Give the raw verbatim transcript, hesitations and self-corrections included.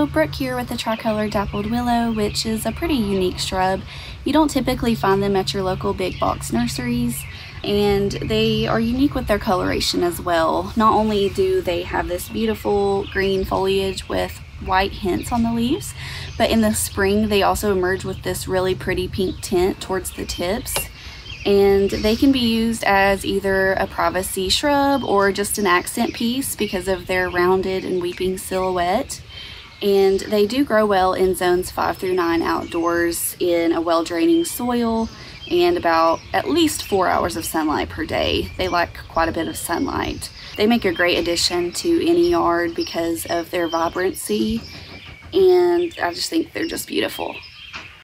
So Brooke here with the Tri-Colored Dappled Willow, which is a pretty unique shrub. You don't typically find them at your local big box nurseries, and they are unique with their coloration as well. Not only do they have this beautiful green foliage with white hints on the leaves, but in the spring they also emerge with this really pretty pink tint towards the tips. And they can be used as either a privacy shrub or just an accent piece because of their rounded and weeping silhouette. And they do grow well in zones five through nine outdoors in a well-draining soil and about at least four hours of sunlight per day. They like quite a bit of sunlight. They make a great addition to any yard because of their vibrancy, and I just think they're just beautiful.